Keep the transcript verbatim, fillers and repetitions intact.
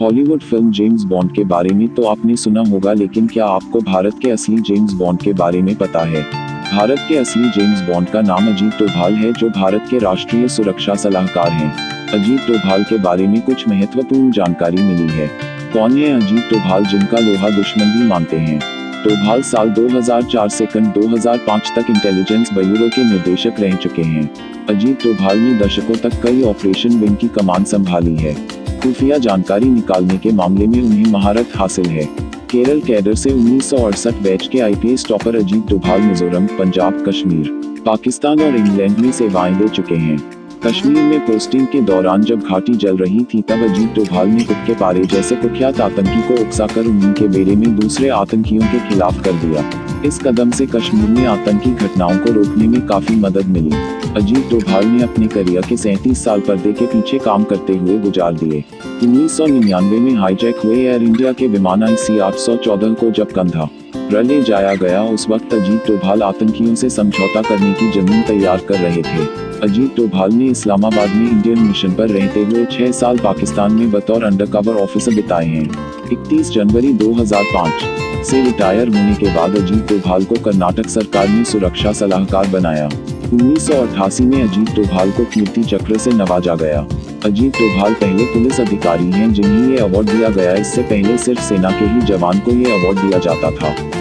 Hollywood film James bond के बारे में तो आपने सुना होगा, लेकिन क्या आपको भारत के असली जेम्स बॉन्ड के बारे में पता है? भारत के असली जेम्स बॉन्ड का नाम अजीत डोभाल है, जो भारत के राष्ट्रीय सुरक्षा सलाहकार हैं। अजीत डोभाल के बारे में कुछ महत्वपूर्ण जानकारी मिली है। कौन है अजीत डोभाल, जिनका लोहा दुश्मन भी मानते हैं? डोभाल साल दो हज़ार चार से दो हज़ार पाँच तक इंटेलिजेंस ब्यूरो के निदेशक रह चुके हैं। अजीत डोभाल ने दशकों तक कई ऑपरेशन विंग की कमान संभाली है। खुफिया जानकारी निकालने के मामले में उन्हें महारत हासिल है। केरल कैडर से उन्नीस सौ अड़सठ बैच के आईपीएस टॉपर अजीत डोभाल मिजोरम, पंजाब, कश्मीर, पाकिस्तान और इंग्लैंड में सेवाएं दे चुके हैं। कश्मीर में पोस्टिंग के दौरान जब घाटी जल रही थी, तब अजीत डोभाल ने खुद के पारे जैसे कुख्यात आतंकी को उकसाकर उन्हीं के बेड़े में दूसरे आतंकियों के खिलाफ कर दिया। इस कदम से कश्मीर में आतंकी घटनाओं को रोकने में काफी मदद मिली। अजीत डोभाल ने अपने करियर के सैंतीस साल पर्दे के पीछे काम करते हुए गुजार दिए। उन्नीस सौ निन्यानवे में हाईजैक हुए एयर इंडिया के विमान आईसी आठ सौ चौदह को जब कंधा रले जाया गया, उस वक्त अजीत डोभाल आतंकियों से समझौता करने की जमीन तैयार कर रहे थे। अजीत डोभाल ने इस्लामाबाद में इंडियन मिशन पर रहते हुए छह साल पाकिस्तान में बतौर अंडरकवर ऑफिसर बिताए हैं। इकतीस जनवरी दो हज़ार पाँच से रिटायर होने के बाद अजीत डोभाल को कर्नाटक सरकार ने सुरक्षा सलाहकार बनाया। उन्नीस सौ अठासी में अजीत डोभाल को कीर्ति चक्र से नवाजा गया। अजीत डोभाल पहले पुलिस अधिकारी हैं जिन्हें ये अवार्ड दिया गया। इससे पहले सिर्फ सेना के ही जवान को ये अवार्ड दिया जाता था।